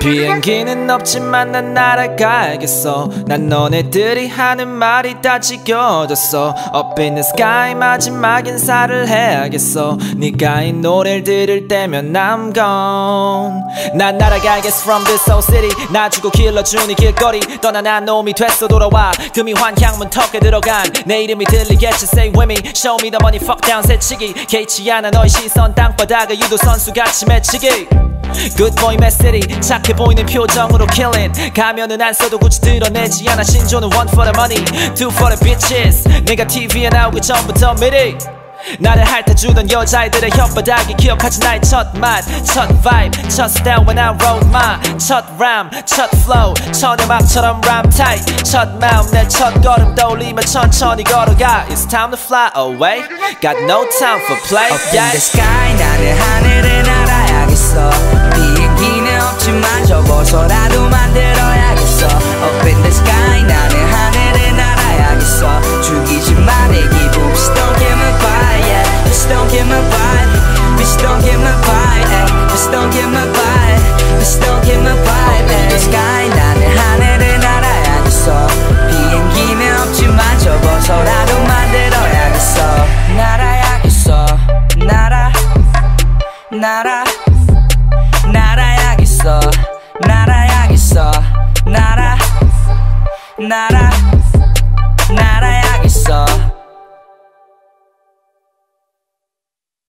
비행기는 없지만 난 날아가야겠어. 난 너네들이 하는 말이 다 지겨워졌어. Up in the sky. 마지막 인사를 해야겠어. 네가 이 노래를 들을 때면 I'm gone. 난 날아가야겠어. From this old city. 나 주고 길러준 이 길거리. 떠난 한 놈이 됐어. 돌아와 금이 환향문 턱에 들어간 내 이름이 들리겠지. Say with me. Show me the money. Fuck down 새치기. 개의치 않아 너의 시선 땅바닥에 유도선수같이 맺히기. Good boy, my city. 착해 보이는 표정으로 kill it. 가면은 안 써도 굳이 드러내지 않아. 신조는 one for the money, two for the bitches. 내가 TV에 나오기 전부터 미리 나를 핥아주던 여자애들의 혓바닥이 기억하지 나의 첫 맛, 첫 vibe, 첫 style when I wrote my 첫 ram, 첫 flow, 첫 음악처럼 ram tight. 첫 마음 내 첫 걸음 떠올리며 천천히 걸어가. It's time to fly away. Got no time for play. Up in the sky. 나는 하늘을 날아야겠어. 비행기는 없지만 접어서라도 만들어야겠어. Up in the sky. 나는 하늘을 날아야겠어. 죽이지만 내 기분. Bitch don't get my vibe. Yeah. Bitch don't get my vibe. Bitch don't get my vibe. Yeah. Bitch don't get my vibe. Bitch don't get my vibe. Up in the sky. 나는 하늘을 날아야겠어. 비행기는 없지만 접어서라도 만들어야겠어. 날아야겠어. 날아 날아 날아야겠어. 날아야겠어. 날아 날아